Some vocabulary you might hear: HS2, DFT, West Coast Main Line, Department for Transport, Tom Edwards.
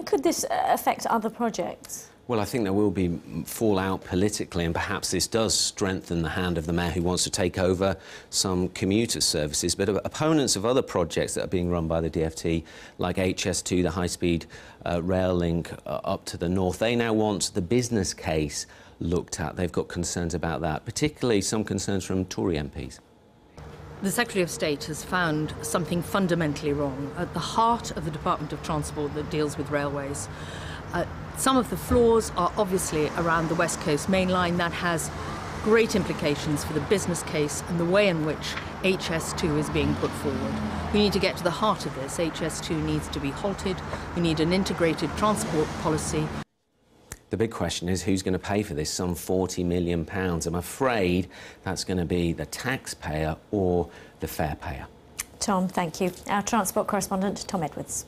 And could this affect other projects? Well, I think there will be fallout politically, and perhaps this does strengthen the hand of the mayor who wants to take over some commuter services. But opponents of other projects that are being run by the DFT, like HS2, the high-speed rail link up to the north, they now want the business case looked at. They've got concerns about that, particularly some concerns from Tory MPs. The Secretary of State has found something fundamentally wrong at the heart of the Department of Transport that deals with railways. Some of the flaws are obviously around the West Coast Main Line. That has great implications for the business case and the way in which HS2 is being put forward. We need to get to the heart of this. HS2 needs to be halted. We need an integrated transport policy. The big question is who's going to pay for this, some £40 million. I'm afraid that's going to be the taxpayer or the fare payer. Tom, thank you. Our transport correspondent, Tom Edwards.